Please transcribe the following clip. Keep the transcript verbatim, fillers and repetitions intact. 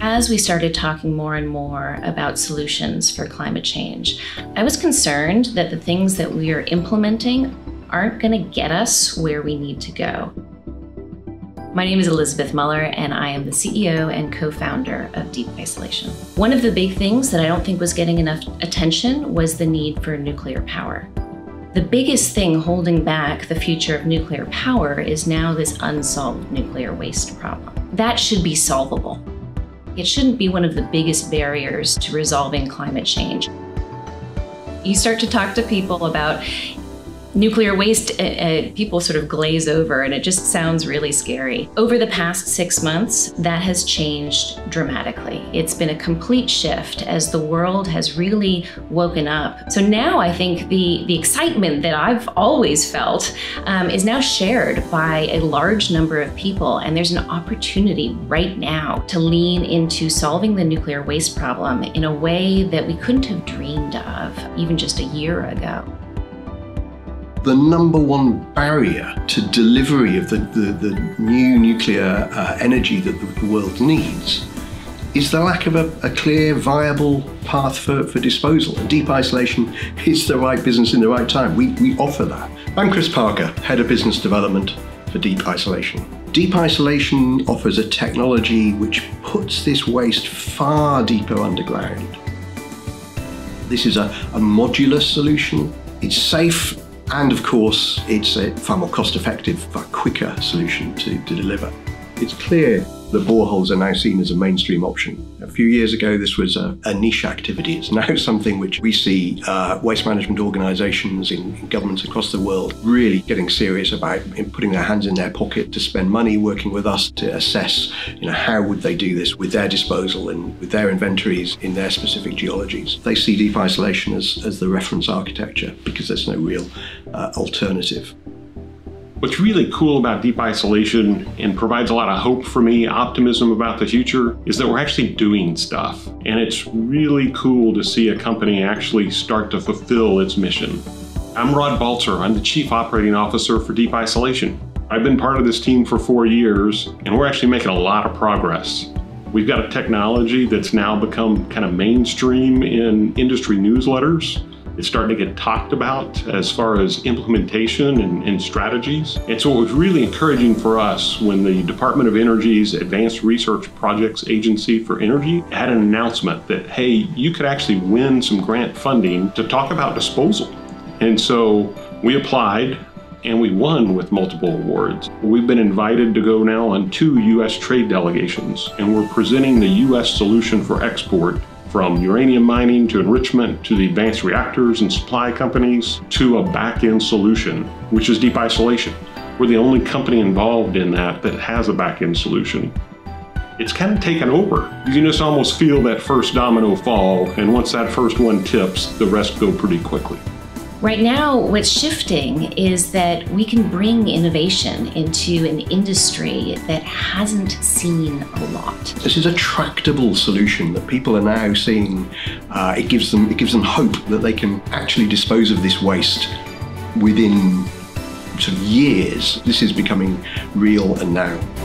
As we started talking more and more about solutions for climate change, I was concerned that the things that we are implementing aren't going to get us where we need to go. My name is Elizabeth Muller, and I am the C E O and co-founder of Deep Isolation. One of the big things that I don't think was getting enough attention was the need for nuclear power. The biggest thing holding back the future of nuclear power is now this unsolved nuclear waste problem. That should be solvable. It shouldn't be one of the biggest barriers to resolving climate change. You start to talk to people about nuclear waste, uh, people sort of glaze over, and it just sounds really scary. Over the past six months, that has changed dramatically. It's been a complete shift as the world has really woken up. So now I think the, the excitement that I've always felt um, is now shared by a large number of people, and there's an opportunity right now to lean into solving the nuclear waste problem in a way that we couldn't have dreamed of even just a year ago. The number one barrier to delivery of the, the, the new nuclear uh, energy that the world needs is the lack of a, a clear, viable path for, for disposal. And Deep Isolation is the right business in the right time. We, we offer that. I'm Chris Parker, Head of Business Development for Deep Isolation. Deep Isolation offers a technology which puts this waste far deeper underground. This is a, a modular solution. It's safe. And of course, it's a far more cost-effective, far quicker solution to, to deliver. It's clear that boreholes are now seen as a mainstream option. A few years ago, this was a, a niche activity. It's now something which we see uh, waste management organisations in, in governments across the world really getting serious about, in putting their hands in their pocket to spend money working with us to assess, you know, how would they do this with their disposal and with their inventories in their specific geologies. They see Deep Isolation as, as the reference architecture because there's no real uh, alternative. What's really cool about Deep Isolation, and provides a lot of hope for me, optimism about the future, is that we're actually doing stuff. And it's really cool to see a company actually start to fulfill its mission. I'm Rod Baltzer. I'm the Chief Operating Officer for Deep Isolation. I've been part of this team for four years, and we're actually making a lot of progress. We've got a technology that's now become kind of mainstream in industry newsletters. It's starting to get talked about as far as implementation and, and strategies. And so it was really encouraging for us when the Department of Energy's Advanced Research Projects Agency for Energy had an announcement that, hey, you could actually win some grant funding to talk about disposal. And so we applied and we won with multiple awards. We've been invited to go now on two U S trade delegations, and we're presenting the U S solution for export, from uranium mining to enrichment to the advanced reactors and supply companies to a back-end solution, which is Deep Isolation. We're the only company involved in that that has a back-end solution. It's kind of taken over. You can just almost feel that first domino fall, and once that first one tips, the rest go pretty quickly. Right now, what's shifting is that we can bring innovation into an industry that hasn't seen a lot. This is a tractable solution that people are now seeing. Uh, it gives them, it gives them hope that they can actually dispose of this waste within sort of years. This is becoming real and now.